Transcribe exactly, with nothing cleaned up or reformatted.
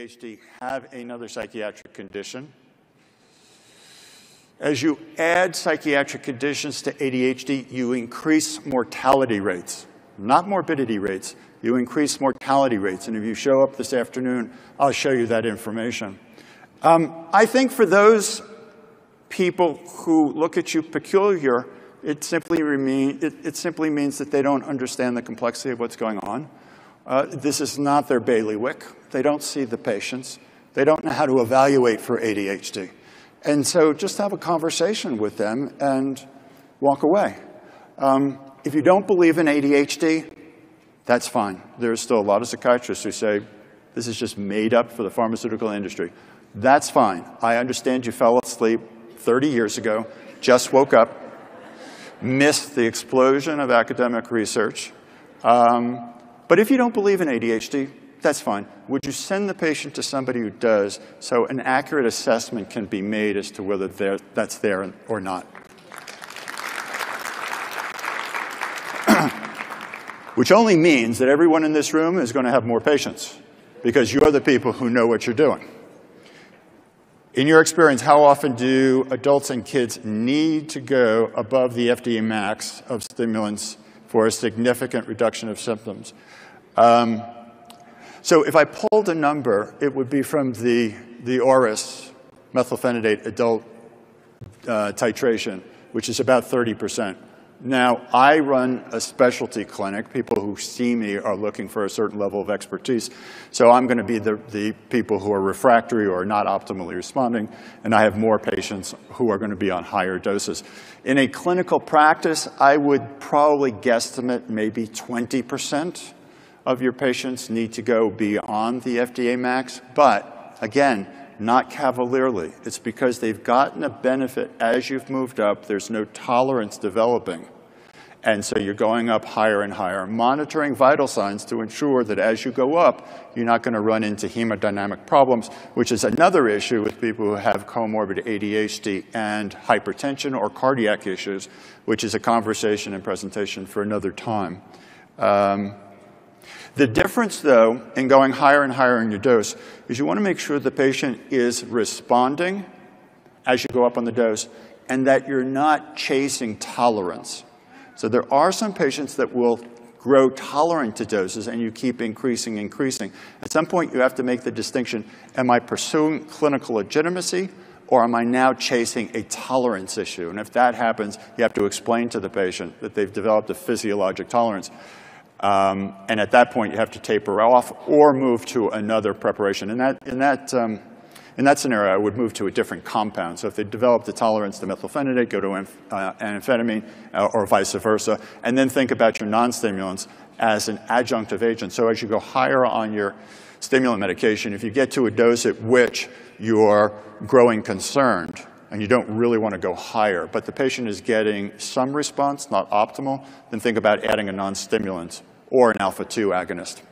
A D H D have another psychiatric condition. As you add psychiatric conditions to A D H D, you increase mortality rates, not morbidity rates. You increase mortality rates. And if you show up this afternoon, I'll show you that information. Um, I think for those people who look at you peculiar, it simply, remain, it, it simply means that they don't understand the complexity of what's going on. Uh, this is not their bailiwick. They don't see the patients. They don't know how to evaluate for A D H D. And so just have a conversation with them and walk away. Um, if you don't believe in A D H D, that's fine. There are still a lot of psychiatrists who say, this is just made up for the pharmaceutical industry. That's fine. I understand you fell asleep thirty years ago, just woke up, missed the explosion of academic research. Um, but if you don't believe in A D H D, that's fine. Would you send the patient to somebody who does so an accurate assessment can be made as to whether that's there or not? Which only means that everyone in this room is going to have more patients because you're the people who know what you're doing. In your experience, how often do adults and kids need to go above the F D A max of stimulants for a significant reduction of symptoms? Um, so if I pulled a number, it would be from the, the Oros methylphenidate adult uh, titration, which is about thirty percent. Now, I run a specialty clinic. People who see me are looking for a certain level of expertise. So I'm going to be the, the people who are refractory or not optimally responding, and I have more patients who are going to be on higher doses. In a clinical practice, I would probably guesstimate maybe twenty percent of your patients need to go beyond the F D A max, but again, not cavalierly. It's because they've gotten a benefit as you've moved up. There's no tolerance developing. And so you're going up higher and higher, monitoring vital signs to ensure that as you go up, you're not going to run into hemodynamic problems, which is another issue with people who have comorbid A D H D and hypertension or cardiac issues, which is a conversation and presentation for another time. Um, The difference, though, in going higher and higher in your dose is you want to make sure the patient is responding as you go up on the dose and that you're not chasing tolerance. So there are some patients that will grow tolerant to doses, and you keep increasing, increasing. At some point, you have to make the distinction, am I pursuing clinical legitimacy, or am I now chasing a tolerance issue? And if that happens, you have to explain to the patient that they've developed a physiologic tolerance. Um, and at that point, you have to taper off or move to another preparation. In that, in, that, um, in that scenario, I would move to a different compound. So if they develop the tolerance to methylphenidate, go to amph uh, amphetamine uh, or vice versa, and then think about your non-stimulants as an adjunctive agent. So as you go higher on your stimulant medication, if you get to a dose at which you're growing concerned, and you don't really want to go higher, but the patient is getting some response, not optimal, then think about adding a non-stimulant or an alpha two agonist.